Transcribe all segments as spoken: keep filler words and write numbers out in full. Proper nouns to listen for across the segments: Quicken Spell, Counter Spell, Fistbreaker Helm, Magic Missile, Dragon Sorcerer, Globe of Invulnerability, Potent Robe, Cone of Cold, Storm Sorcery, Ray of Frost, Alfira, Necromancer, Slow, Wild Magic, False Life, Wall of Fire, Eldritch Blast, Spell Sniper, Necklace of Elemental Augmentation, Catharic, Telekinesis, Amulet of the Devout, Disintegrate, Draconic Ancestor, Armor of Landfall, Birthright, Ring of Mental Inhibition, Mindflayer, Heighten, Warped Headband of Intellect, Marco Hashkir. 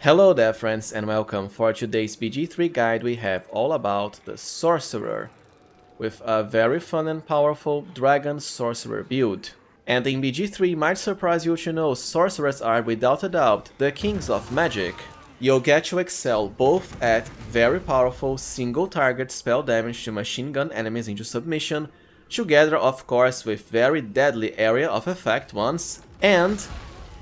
Hello there friends and welcome. For today's B G three guide we have all about the Sorcerer, with a very fun and powerful Dragon Sorcerer build. And in B G three might surprise you to know sorcerers are without a doubt the kings of magic. You'll get to excel both at very powerful single target spell damage to machine gun enemies into submission, together of course with very deadly area of effect ones, and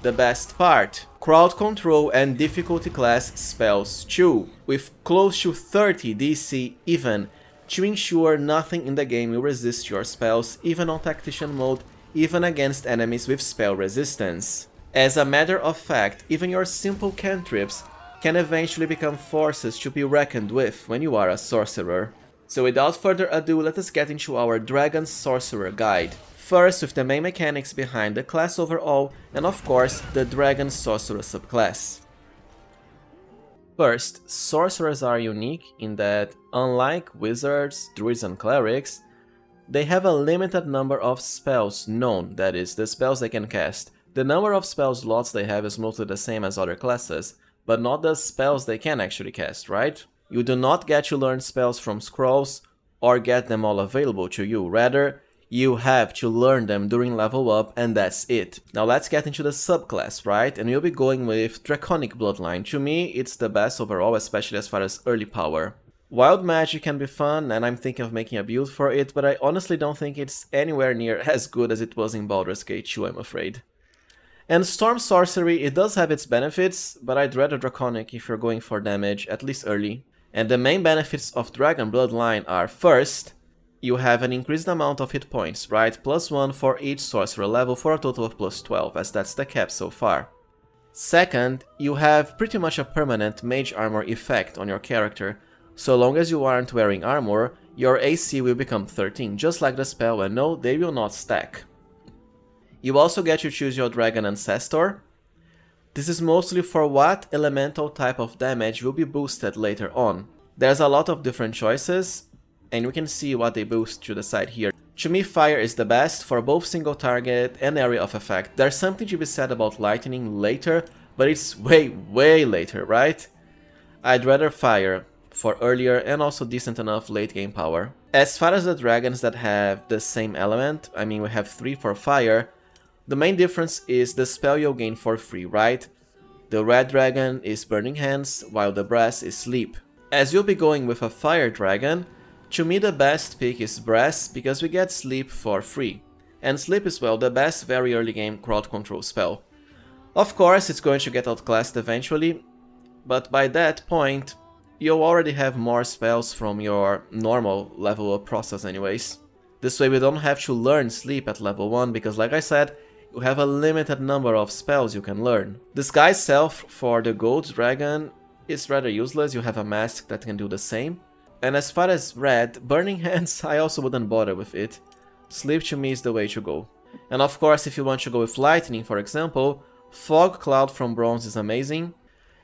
the best part, crowd control and difficulty class spells too, with close to thirty D C even, to ensure nothing in the game will resist your spells, even on tactician mode, even against enemies with spell resistance. As a matter of fact, even your simple cantrips can eventually become forces to be reckoned with when you are a sorcerer. So without further ado, let us get into our Dragon Sorcerer guide. First with the main mechanics behind the class overall, and of course the Dragon Sorcerer subclass. First, sorcerers are unique in that, unlike wizards, druids and clerics, they have a limited number of spells known, that is, the spells they can cast. The number of spell slots they have is mostly the same as other classes, but not the spells they can actually cast, right? You do not get to learn spells from scrolls or get them all available to you, rather, you have to learn them during level up and that's it. Now let's get into the subclass, right? And we'll be going with Draconic Bloodline. To me, it's the best overall, especially as far as early power. Wild Magic can be fun and I'm thinking of making a build for it, but I honestly don't think it's anywhere near as good as it was in Baldur's Gate two, I'm afraid. And Storm Sorcery, it does have its benefits, but I'd rather Draconic if you're going for damage, at least early. And the main benefits of Dragon Bloodline are, first, you have an increased amount of hit points, right? plus one for each sorcerer level for a total of plus twelve, as that's the cap so far. Second, you have pretty much a permanent mage armor effect on your character. So long as you aren't wearing armor, your A C will become thirteen, just like the spell, and no, they will not stack. You also get to choose your Dragon Ancestor. This is mostly for what elemental type of damage will be boosted later on. There's a lot of different choices, and we can see what they boost to the side here. To me, fire is the best for both single target and area of effect. There's something to be said about lightning later, but it's way, way later, right? I'd rather fire for earlier and also decent enough late game power. As far as the dragons that have the same element, I mean we have three for fire, the main difference is the spell you'll gain for free, right? The red dragon is Burning Hands, while the brass is Sleep. As you'll be going with a fire dragon, to me the best pick is Brass, because we get Sleep for free, and Sleep is well the best very early game crowd control spell. Of course it's going to get outclassed eventually, but by that point you'll already have more spells from your normal level up process anyways. This way we don't have to learn Sleep at level one, because like I said, you have a limited number of spells you can learn. Disguise Self for the gold dragon is rather useless, you have a mask that can do the same. And as far as red, Burning Hands, I also wouldn't bother with it. Sleep to me is the way to go. And of course, if you want to go with lightning, for example, Fog Cloud from Bronze is amazing.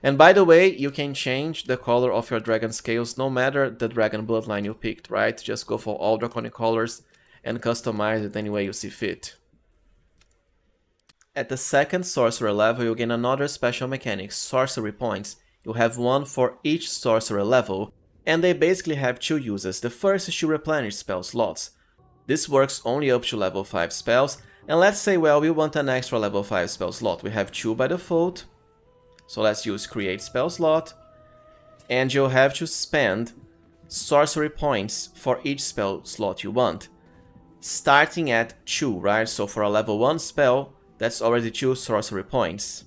And by the way, you can change the color of your dragon scales no matter the dragon bloodline you picked, right? Just go for all draconic colors and customize it any way you see fit. At the second sorcerer level, you gain another special mechanic, Sorcery Points. You have one for each sorcerer level. And they basically have two uses. The first is to replenish spell slots. This works only up to level five spells, and let's say, well, we want an extra level five spell slot. We have two by default, so let's use create spell slot, and you'll have to spend sorcery points for each spell slot you want, starting at two, right? So for a level one spell, that's already two sorcery points.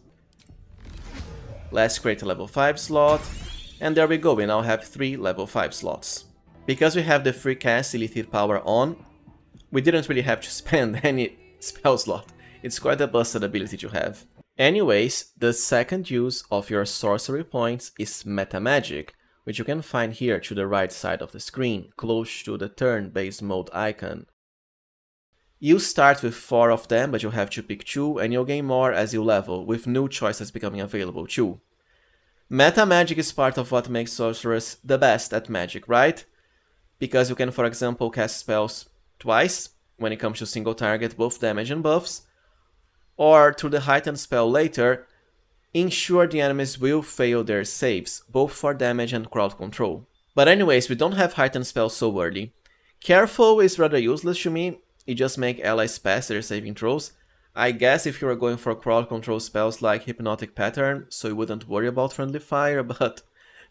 Let's create a level five slot. And there we go, we now have three level five slots. Because we have the free cast Illithid power on, we didn't really have to spend any spell slot. It's quite a busted ability to have. Anyways, the second use of your sorcery points is Metamagic, which you can find here to the right side of the screen, close to the turn-based mode icon. You start with four of them, but you'll have to pick two, and you'll gain more as you level, with new choices becoming available too. Metamagic is part of what makes sorcerers the best at magic, right? Because you can, for example, cast spells twice, when it comes to single target, both damage and buffs, or through the Heighten spell later, ensure the enemies will fail their saves, both for damage and crowd control. But anyways, we don't have Heighten spell so early. Careful is rather useless to me, you just make allies pass their saving throws. I guess if you were going for crowd control spells like Hypnotic Pattern, so you wouldn't worry about friendly fire, but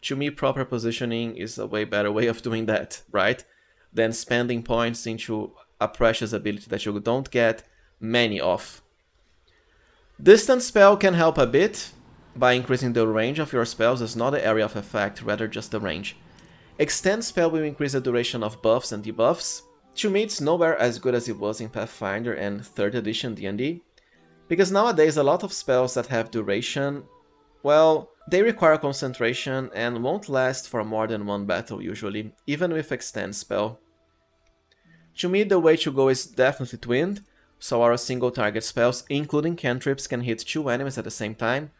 to me proper positioning is a way better way of doing that, right? Than spending points into a precious ability that you don't get many of. Distance spell can help a bit by increasing the range of your spells, it's not the area of effect, rather just the range. Extend spell will increase the duration of buffs and debuffs. To me, it's nowhere as good as it was in Pathfinder and third edition D and D, because nowadays a lot of spells that have duration, well, they require concentration and won't last for more than one battle usually, even with Extend spell. To me, the way to go is definitely Twinned, so our single target spells, including cantrips, can hit two enemies at the same time.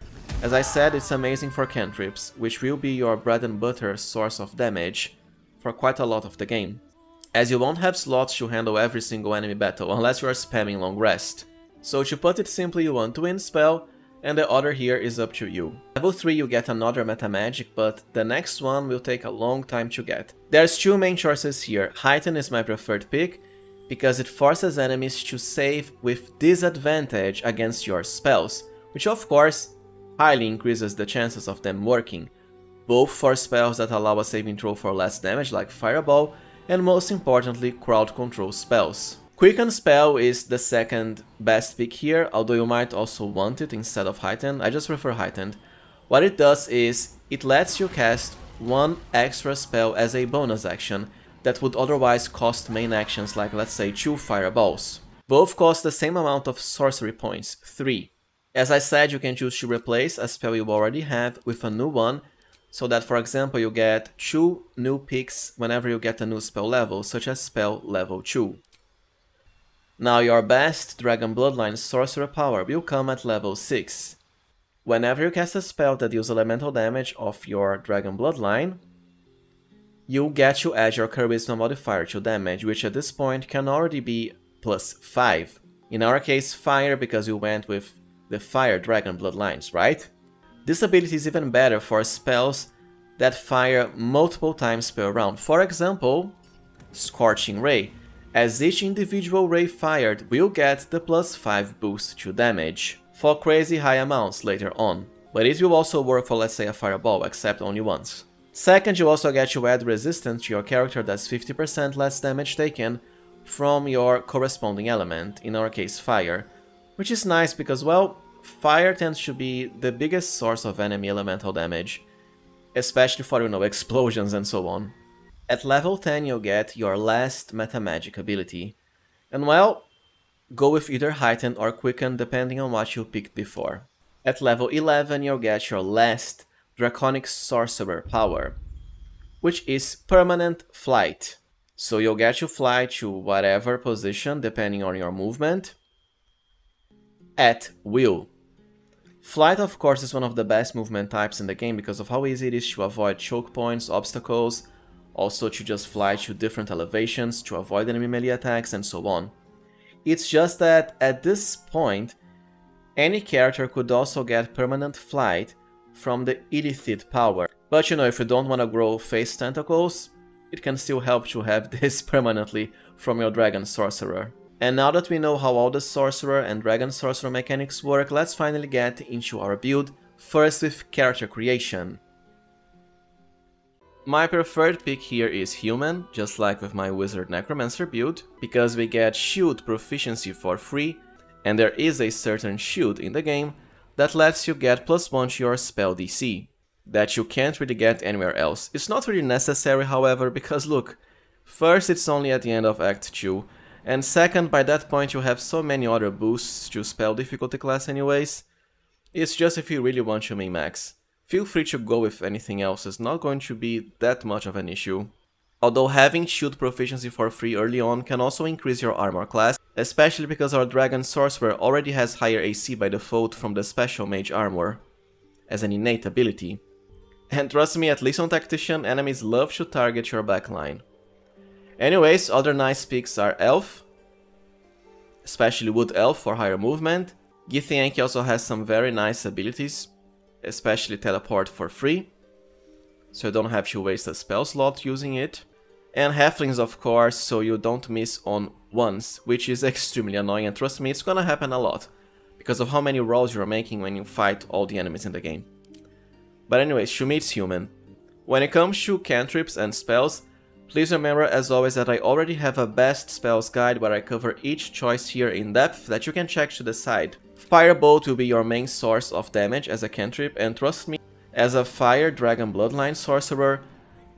As I said, it's amazing for cantrips, which will be your bread and butter source of damage for quite a lot of the game, as you won't have slots to handle every single enemy battle, unless you are spamming long rest. So to put it simply, you want to win spell, and the other here is up to you. Level three you get another Metamagic, but the next one will take a long time to get. There's two main choices here. Heighten is my preferred pick, because it forces enemies to save with disadvantage against your spells, which of course highly increases the chances of them working, both for spells that allow a saving throw for less damage like Fireball, and most importantly, crowd control spells. Quicken Spell is the second best pick here, although you might also want it instead of Heightened. I just prefer Heightened. What it does is, it lets you cast one extra spell as a bonus action, that would otherwise cost main actions like, let's say, two Fireballs. Both cost the same amount of Sorcery Points, three. As I said, you can choose to replace a spell you already have with a new one, so that, for example, you get two new picks whenever you get a new spell level, such as spell level two. Now your best Dragon Bloodline Sorcerer power will come at level six. Whenever you cast a spell that deals elemental damage of your Dragon Bloodline, you get to add your Charisma modifier to damage, which at this point can already be plus five. In our case, Fire, because you went with the Fire Dragon Bloodlines, right? This ability is even better for spells that fire multiple times per round, for example, Scorching Ray, as each individual ray fired will get the plus five boost to damage, for crazy high amounts later on, but it will also work for, let's say, a Fireball, except only once. Second, you also get to add resistance to your character, that's fifty percent less damage taken from your corresponding element, in our case Fire, which is nice because, well, Fire tends to be the biggest source of enemy elemental damage, especially for, you know, explosions and so on. At level ten you'll get your last Metamagic ability, and well, go with either Heighten or Quicken depending on what you picked before. At level eleven you'll get your last Draconic Sorcerer power, which is permanent flight, so you'll get to fly to whatever position depending on your movement, at will. Flight, of course, is one of the best movement types in the game because of how easy it is to avoid choke points, obstacles, also to just fly to different elevations, to avoid enemy melee attacks, and so on. It's just that, at this point, any character could also get permanent flight from the Illithid power. But you know, if you don't want to grow face tentacles, it can still help to have this permanently from your Dragon Sorcerer. And now that we know how all the Sorcerer and Dragon Sorcerer mechanics work, let's finally get into our build, first with character creation. My preferred pick here is Human, just like with my Wizard Necromancer build, because we get shield proficiency for free, and there is a certain shield in the game that lets you get plus one to your spell D C, that you can't really get anywhere else. It's not really necessary, however, because look, first it's only at the end of Act two, and second, by that point you have so many other boosts to spell difficulty class anyways, it's just if you really want to min max. Feel free to go with anything else, it's not going to be that much of an issue. Although having shield proficiency for free early on can also increase your armor class, especially because our Dragon Sorcerer already has higher A C by default from the Special Mage armor, as an innate ability. And trust me, at least on Tactician, enemies love to target your backline. Anyways, other nice picks are Elf, especially Wood Elf for higher movement. Githyanki also has some very nice abilities, especially teleport for free, so you don't have to waste a spell slot using it. And halflings, of course, so you don't miss on ones, which is extremely annoying, and trust me, it's gonna happen a lot, because of how many rolls you're making when you fight all the enemies in the game. But anyways, Shumit's human. When it comes to cantrips and spells, please remember as always that I already have a best spells guide where I cover each choice here in depth that you can check to the side. Firebolt will be your main source of damage as a cantrip, and trust me, as a Fire Dragon Bloodline Sorcerer,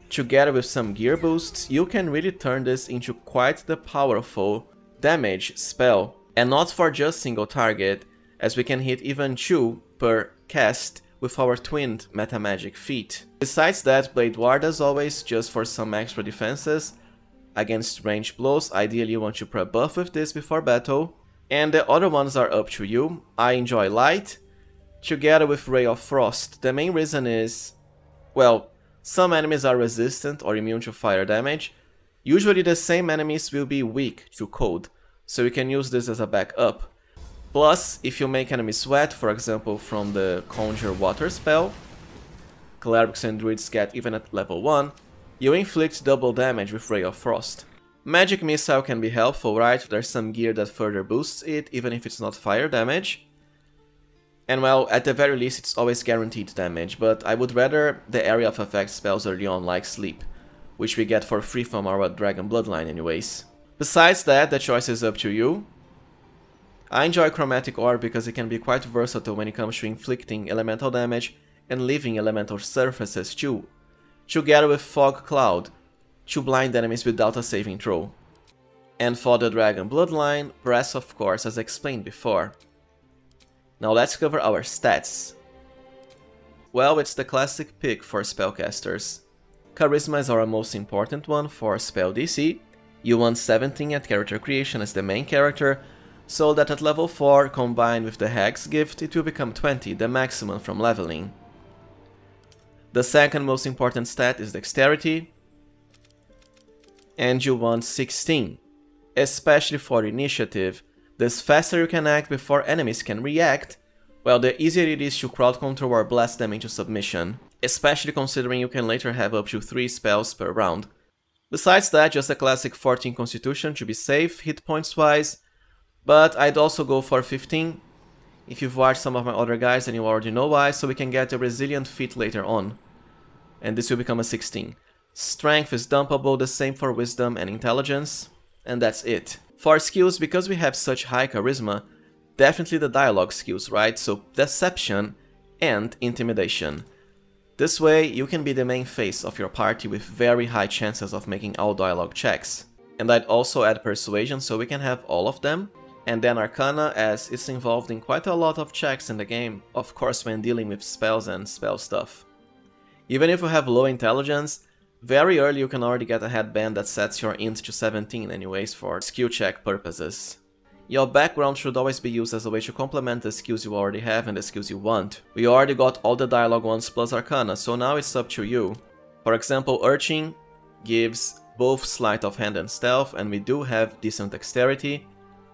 together with some gear boosts, you can really turn this into quite the powerful damage spell. And not for just single target, as we can hit even two per cast with our twinned Metamagic feat. Besides that, Blade Ward as always, just for some extra defenses against ranged blows. Ideally you want to prep buff with this before battle. And the other ones are up to you. I enjoy Light, together with Ray of Frost. The main reason is, well, some enemies are resistant or immune to fire damage. Usually the same enemies will be weak to cold, so you can use this as a backup. Plus, if you make enemies sweat, for example from the Conjure Water spell, clerics and druids get even at level one, you inflict double damage with Ray of Frost. Magic Missile can be helpful, right? There's some gear that further boosts it, even if it's not fire damage. And well, at the very least it's always guaranteed damage, but I would rather the area of effect spells early on like Sleep, which we get for free from our Dragon Bloodline anyways. Besides that, the choice is up to you. I enjoy Chromatic Orb because it can be quite versatile when it comes to inflicting elemental damage and leaving elemental surfaces too, together with Fog Cloud, to blind enemies without a saving throw. And for the Dragon Bloodline, Brass of course, as explained before. Now let's cover our stats. Well, it's the classic pick for spellcasters. Charisma is our most important one for spell D C. You want seventeen at character creation as the main character, so that at level four, combined with the Hex gift, it will become twenty, the maximum from leveling. The second most important stat is Dexterity, and you want sixteen, especially for initiative. The faster you can act before enemies can react, well, the easier it is to crowd control or blast them into submission, especially considering you can later have up to three spells per round. Besides that, just a classic fourteen constitution to be safe, hit points wise, but I'd also go for fifteen, if you've watched some of my other guys then you already know why, so we can get a resilient feat later on, and this will become a sixteen. Strength is dumpable, the same for wisdom and intelligence, and that's it. For skills, because we have such high charisma, definitely the dialogue skills, right? So deception and intimidation. This way you can be the main face of your party with very high chances of making all dialogue checks. And I'd also add persuasion so we can have all of them. And then arcana, as it's involved in quite a lot of checks in the game, of course when dealing with spells and spell stuff. Even if you have low intelligence, very early you can already get a headband that sets your int to seventeen anyways for skill check purposes. Your background should always be used as a way to complement the skills you already have and the skills you want. We already got all the dialogue ones plus arcana, so now it's up to you. For example, Urchin gives both sleight of hand and stealth, and we do have decent dexterity.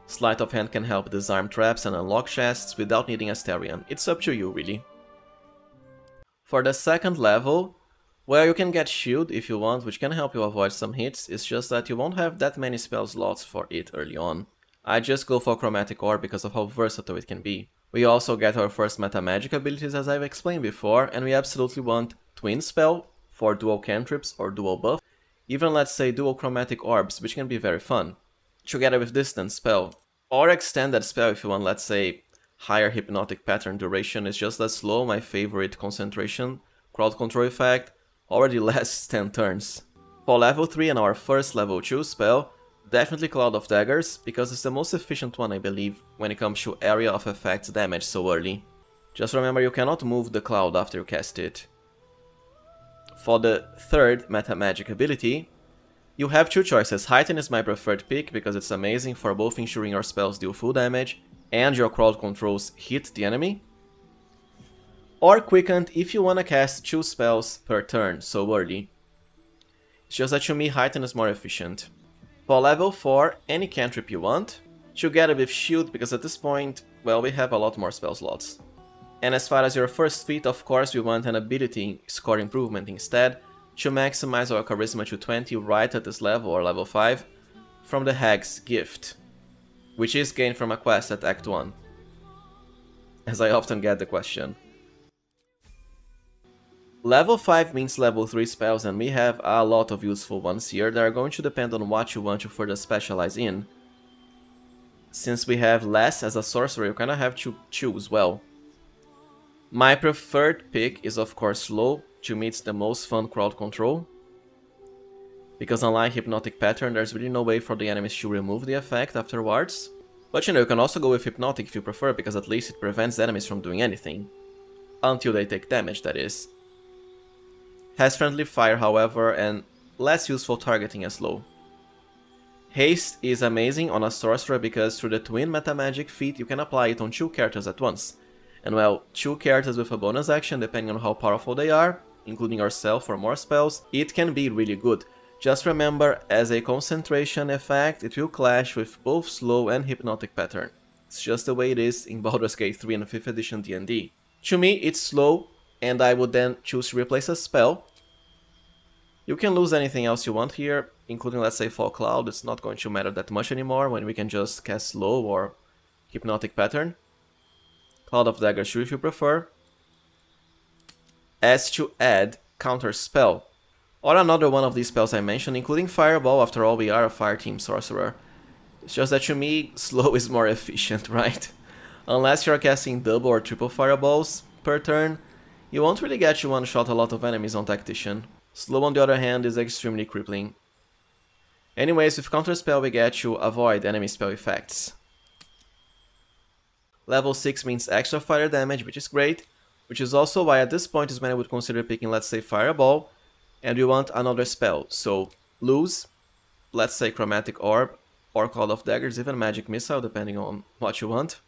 Sleight of hand can help disarm traps and unlock chests without needing Asterion. It's up to you, really. For the second level, well, you can get shield if you want, which can help you avoid some hits, it's just that you won't have that many spell slots for it early on. I just go for Chromatic Orb because of how versatile it can be. We also get our first Metamagic abilities as I've explained before, and we absolutely want Twin Spell for dual cantrips or dual buff, even let's say dual Chromatic Orbs, which can be very fun, together with Distance Spell. Or Extended Spell if you want, let's say, higher Hypnotic Pattern duration. It's just that Slow, my favorite concentration crowd control effect, already lasts ten turns. For level three and our first level two spell, definitely Cloud of Daggers, because it's the most efficient one I believe when it comes to area of effect damage so early. Just remember you cannot move the cloud after you cast it. For the third Metamagic ability, you have two choices. Heighten is my preferred pick because it's amazing for both ensuring your spells deal full damage and your crowd controls hit the enemy. Or Quickened if you wanna cast two spells per turn so early. It's just that to me Heighten is more efficient. For level four, any cantrip you want, together with Shield because at this point, well, we have a lot more spell slots. And as far as your first feat, of course, we want an ability score improvement instead, to maximize our charisma to twenty right at this level or level five, from the Hag's Gift, which is gained from a quest at Act one, as I often get the question. Level five means level three spells, and we have a lot of useful ones here that are going to depend on what you want to further specialize in. Since we have less as a sorcerer, you kinda have to choose well. My preferred pick is of course Slow, to me it's the most fun crowd control, because unlike Hypnotic Pattern, there's really no way for the enemies to remove the effect afterwards. But you know, you can also go with Hypnotic if you prefer, because at least it prevents enemies from doing anything. Until they take damage, that is. Has friendly fire, however, and less useful targeting as Slow. Haste is amazing on a sorcerer because through the twin Metamagic feat you can apply it on two characters at once. And well, two characters with a bonus action depending on how powerful they are, including yourself or more spells, it can be really good. Just remember, as a concentration effect, it will clash with both Slow and Hypnotic Pattern. It's just the way it is in Baldur's Gate three and fifth edition D and D. To me, it's Slow, and I would then choose to replace a spell. You can lose anything else you want here, including, let's say, Fog Cloud. It's not going to matter that much anymore when we can just cast Slow or Hypnotic Pattern. Cloud of Daggers too, if you prefer. As to add Counter Spell, or another one of these spells I mentioned, including Fireball. After all, we are a fire team sorcerer. It's just that to me, Slow is more efficient, right? Unless you're casting double or triple fireballs per turn, you won't really get to one-shot a lot of enemies on Tactician. Slow, on the other hand, is extremely crippling. Anyways, with Counter Spell we get to avoid enemy spell effects. Level six means extra fire damage, which is great, which is also why at this point is when I would consider picking, let's say, Fireball, and we want another spell, so lose, let's say, Chromatic Orb, or Cloud of Daggers, even Magic Missile, depending on what you want,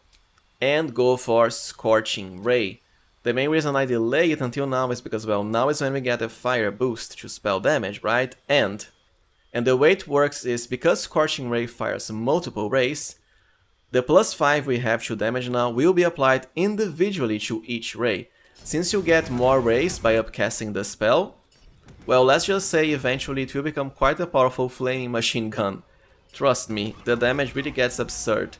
and go for Scorching Ray. The main reason I delay it until now is because, well, now is when we get a fire boost to spell damage, right? And, and the way it works is, because Scorching Ray fires multiple rays, the plus five we have to damage now will be applied individually to each ray. Since you get more rays by upcasting the spell, well, let's just say eventually it will become quite a powerful flaming machine gun. Trust me, the damage really gets absurd.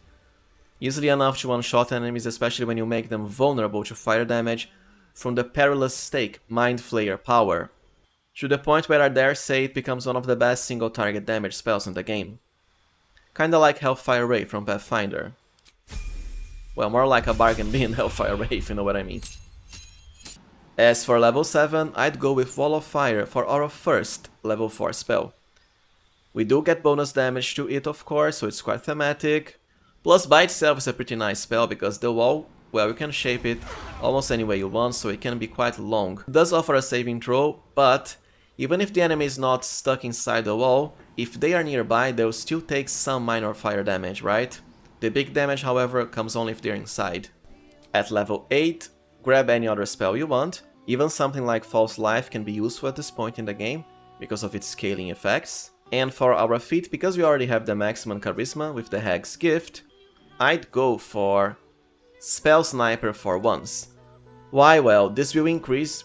Easily enough to one-shot enemies, especially when you make them vulnerable to fire damage from the perilous stake, Mind Flayer power. To the point where I dare say it becomes one of the best single target damage spells in the game. Kinda like Hellfire Ray from Pathfinder. Well, more like a bargain bin Hellfire Ray, if you know what I mean. As for level seven, I'd go with Wall of Fire for our first level four spell. We do get bonus damage to it, of course, so it's quite thematic. Plus, by itself is a pretty nice spell, because the wall, well, you can shape it almost any way you want, so it can be quite long. It does offer a saving throw, but even if the enemy is not stuck inside the wall, if they are nearby, they'll still take some minor fire damage, right? The big damage, however, comes only if they're inside. At level eight, grab any other spell you want. Even something like False Life can be useful at this point in the game, because of its scaling effects. And for our feat, because we already have the maximum charisma with the Hag's Gift, I'd go for Spell Sniper for once. Why? Well, this will increase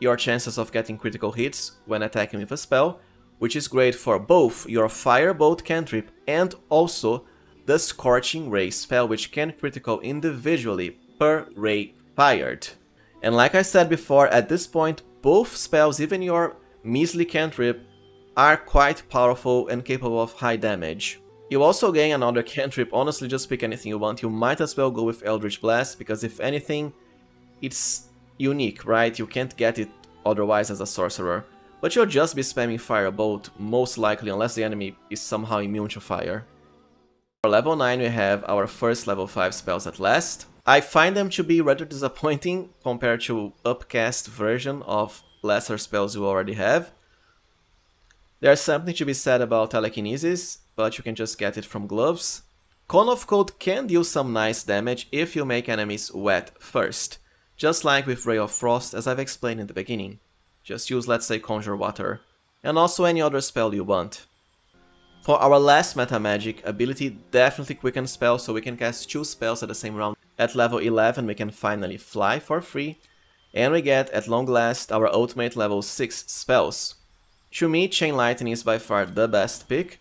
your chances of getting critical hits when attacking with a spell, which is great for both your Firebolt cantrip and also the Scorching Ray spell, which can critical individually per ray fired. And like I said before, at this point both spells, even your measly cantrip, are quite powerful and capable of high damage. You also gain another cantrip. Honestly, just pick anything you want. You might as well go with Eldritch Blast, because if anything, it's unique, right? You can't get it otherwise as a sorcerer. But you'll just be spamming Firebolt, most likely, unless the enemy is somehow immune to fire. For level nine, we have our first level five spells at last. I find them to be rather disappointing compared to upcast version of lesser spells you already have. There's something to be said about telekinesis, but you can just get it from gloves. Cone of Cold can deal some nice damage if you make enemies wet first, just like with Ray of Frost, as I've explained in the beginning. Just use, let's say, Conjure Water, and also any other spell you want. For our last Metamagic ability, definitely Quicken Spell, so we can cast two spells at the same round At level eleven we can finally fly for free, and we get at long last our ultimate level six spells. To me, Chain Lightning is by far the best pick.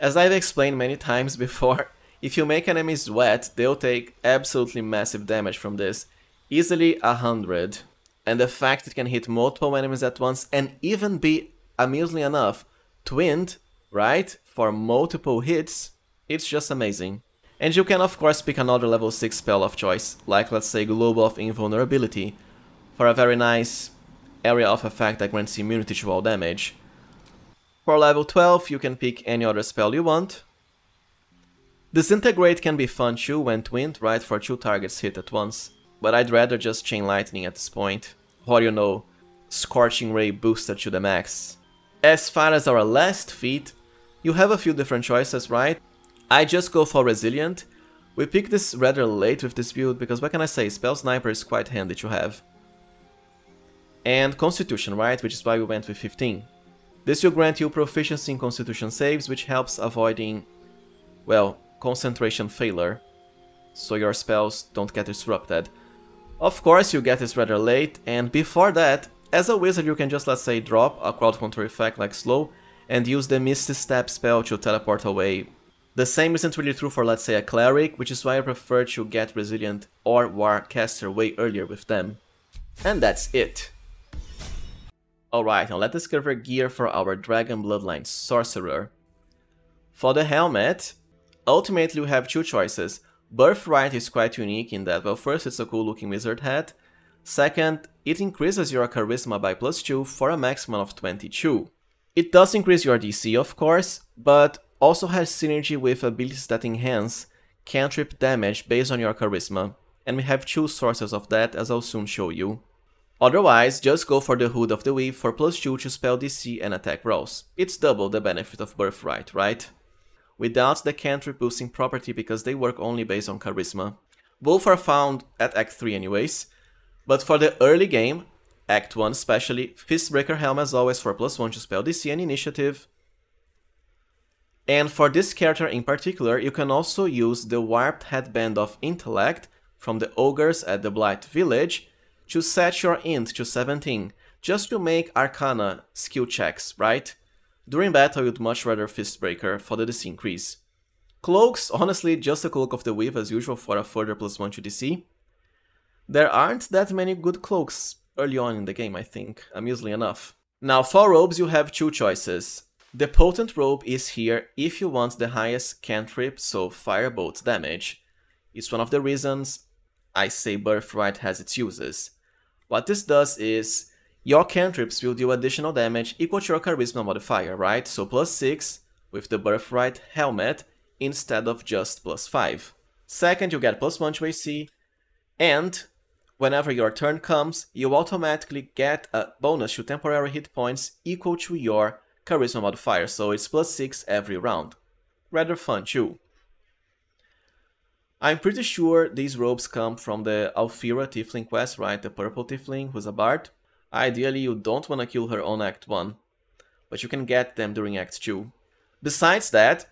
As I've explained many times before, if you make enemies wet, they'll take absolutely massive damage from this, easily one hundred. And the fact it can hit multiple enemies at once and even be, amusingly enough, twinned, right, for multiple hits, it's just amazing. And you can of course pick another level six spell of choice, like let's say Globe of Invulnerability, for a very nice area of effect that grants immunity to all damage. For level twelve you can pick any other spell you want. Disintegrate can be fun too when twinned, right, for two targets hit at once, but I'd rather just Chain Lightning at this point, or you know, Scorching Ray boosted to the max. As far as our last feat, you have a few different choices, right? I just go for Resilient. We picked this rather late with this build because what can I say, Spell Sniper is quite handy to have. And Constitution, right, which is why we went with fifteen. This will grant you proficiency in Constitution saves, which helps avoiding, well, concentration failure, so your spells don't get disrupted. Of course you get this rather late, and before that, as a wizard you can just, let's say, drop a crowd control effect like Slow and use the Misty Step spell to teleport away. The same isn't really true for, let's say, a cleric, which is why I prefer to get Resilient or Warcaster way earlier with them. And that's it. Alright, now let's discover gear for our Dragon Bloodline Sorcerer. For the helmet, ultimately you have two choices. Birthright is quite unique in that, well, first it's a cool looking wizard hat, second, it increases your charisma by plus two for a maximum of twenty-two. It does increase your D C of course, but also has synergy with abilities that enhance cantrip damage based on your charisma, and we have two sources of that as I'll soon show you. Otherwise, just go for the Hood of the Weave for plus two to spell D C and attack rolls. It's double the benefit of Birthright, right? Without the cantrip boosting property because they work only based on charisma. Both are found at Act three anyways, but for the early game, Act one especially, Fistbreaker Helm as always for plus one to spell D C and initiative. And for this character in particular, you can also use the Warped Headband of Intellect from the Ogres at the Blight Village to set your int to seventeen, just to make Arcana skill checks, right? During battle, you'd much rather Fistbreaker for the D C increase. Cloaks, honestly, just a Cloak of the Weave as usual for a further plus one to D C. There aren't that many good cloaks early on in the game, I think, amusingly enough. Now, for robes, you have two choices. The Potent Robe is here if you want the highest cantrip, so Firebolt damage. It's one of the reasons I say Birthright has its uses. What this does is, your cantrips will deal additional damage equal to your charisma modifier, right? So plus six with the Birthright helmet instead of just plus five. Second, you get plus one to A C, and whenever your turn comes, you automatically get a bonus to temporary hit points equal to your charisma modifier, so it's plus six every round. Rather fun too. I'm pretty sure these robes come from the Alfira Tiefling quest, right? The purple Tiefling who's a bard. Ideally, you don't want to kill her on Act one, but you can get them during Act two. Besides that,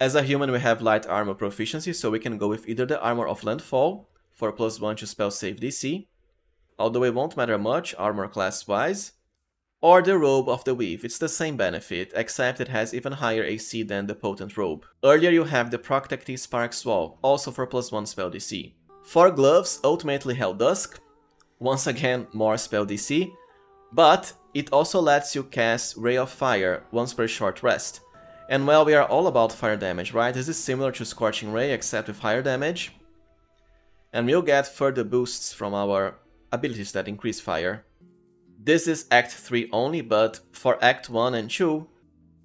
as a human we have light armor proficiency, so we can go with either the Armor of Landfall for plus one to spell save D C, although it won't matter much armor class wise, or the Robe of the Weave. It's the same benefit, except it has even higher A C than the Potent Robe. Earlier you have the Proctectee Spark's Wall, also for plus one spell D C. For gloves, ultimately Hell Dusk. Once again, more spell D C, but it also lets you cast Ray of Fire once per short rest. And well, we are all about fire damage, right? This is similar to Scorching Ray, except with higher damage. And we'll get further boosts from our abilities that increase fire. This is Act three only, but for Act one and two,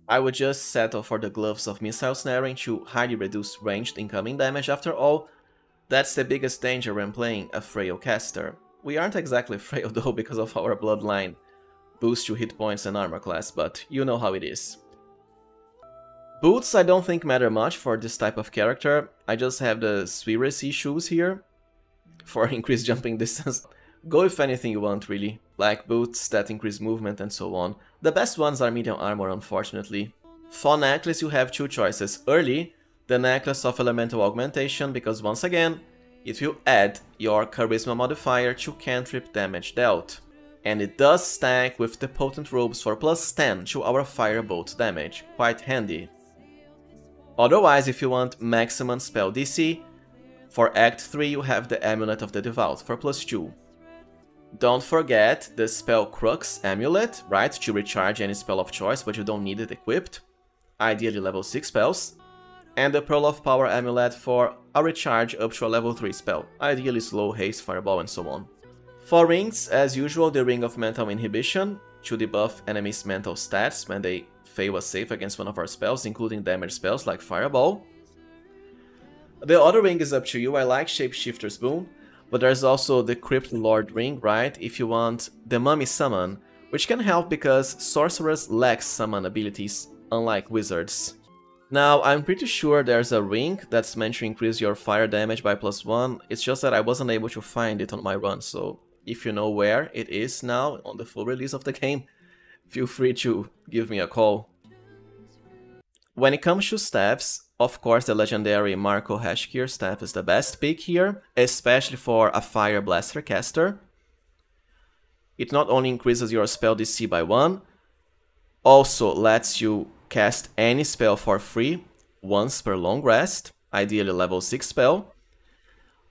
I would just settle for the Gloves of Missile Snaring to highly reduce ranged incoming damage. After all, that's the biggest danger when playing a frail caster. We aren't exactly frail though because of our bloodline boost to hit points and armor class, but you know how it is. Boots I don't think matter much for this type of character. I just have the Swiracy shoes here for increased jumping distance. Go with anything you want really, like boots that increase movement and so on. The best ones are medium armor, unfortunately. For necklace you have two choices. Early, the Necklace of Elemental Augmentation because once again, if you add your Charisma modifier to cantrip damage dealt. And it does stack with the Potent Robes for plus ten to our Firebolt damage, quite handy. Otherwise, if you want maximum spell D C, for Act three you have the Amulet of the Devout for plus two. Don't forget the Spell Crux Amulet, right, to recharge any spell of choice, but you don't need it equipped, ideally level six spells. And the Pearl of Power Amulet for a recharge up to a level three spell, ideally Slow, Haste, Fireball and so on. For rings, as usual, the Ring of Mental Inhibition, to debuff enemies' mental stats when they fail a save against one of our spells, including damage spells like Fireball. The other ring is up to you. I like Shapeshifter's Boon, but there's also the Crypt Lord ring, right, if you want the Mummy Summon, which can help because sorcerers lack summon abilities, unlike wizards. Now, I'm pretty sure there's a ring that's meant to increase your fire damage by plus one, it's just that I wasn't able to find it on my run, so if you know where it is now, on the full release of the game, feel free to give me a call. When it comes to staffs, of course the legendary Marco Hashkir staff is the best pick here, especially for a Fire Blaster caster. It not only increases your spell D C by one, also lets you cast any spell for free, once per long rest, ideally level six spell.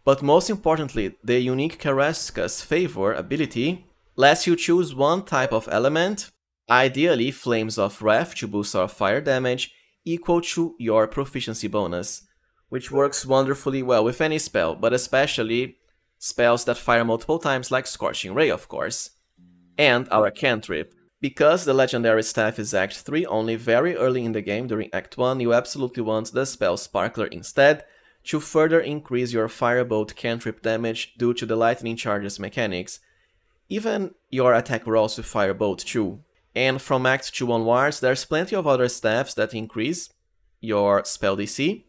But most importantly, the unique Karaska's Favor ability lets you choose one type of element, ideally Flames of Wrath to boost our fire damage, equal to your proficiency bonus, which works wonderfully well with any spell, but especially spells that fire multiple times like Scorching Ray, of course, and our cantrip. Because the legendary staff is Act three, only very early in the game during Act one, you absolutely want the spell Sparkler instead, to further increase your Firebolt cantrip damage due to the lightning charges mechanics. Even your attack rolls with Firebolt too. And from Act two onwards, there's plenty of other staffs that increase your spell D C,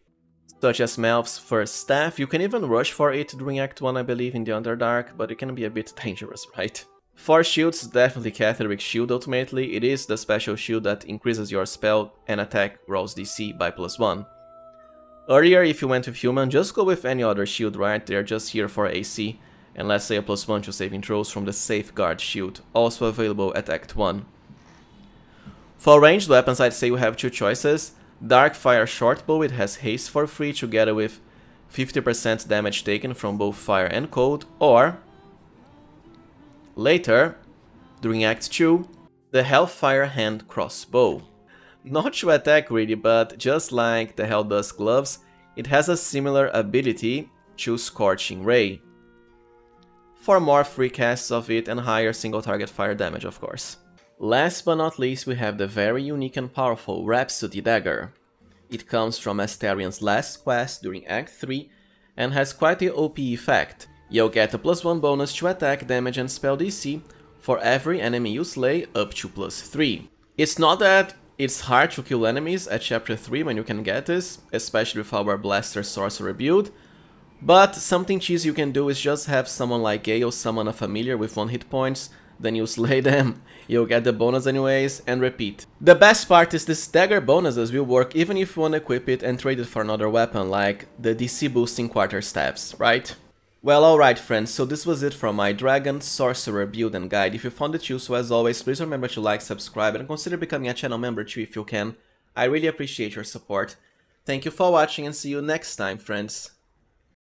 such as Melf's First Staff. You can even rush for it during Act one, I believe, in the Underdark, but it can be a bit dangerous, right? For shields, definitely Catharic's Shield ultimately. It is the special shield that increases your spell and attack rolls D C by plus one. Earlier, if you went with Human, just go with any other shield, right? They're just here for A C, and let's say a plus one to saving throws from the Safeguard Shield, also available at Act one. For ranged weapons, I'd say you have two choices. Darkfire Shortbow, it has Haste for free together with fifty percent damage taken from both fire and cold, or later, during Act two, the Hellfire Hand Crossbow. Not to attack really, but just like the Helldust Gloves, it has a similar ability to Scorching Ray, for more free casts of it and higher single target fire damage, of course. Last but not least, we have the very unique and powerful Rhapsody Dagger. It comes from Astarian's last quest during Act three and has quite the O P effect. You'll get a plus one bonus to attack, damage and spell D C for every enemy you slay up to plus three. It's not that it's hard to kill enemies at chapter three when you can get this, especially with our Blaster Sorcerer build, but something cheesy you can do is just have someone like Gale summon a familiar with one hit points, then you slay them, you'll get the bonus anyways, and repeat. The best part is this dagger bonuses will work even if you unequip it and trade it for another weapon, like the D C boosting quarterstaffs, right? Well, alright friends, so this was it from my Dragon Sorcerer build and guide. If you found it useful, as always, please remember to like, subscribe and consider becoming a channel member too if you can. I really appreciate your support. Thank you for watching and see you next time, friends.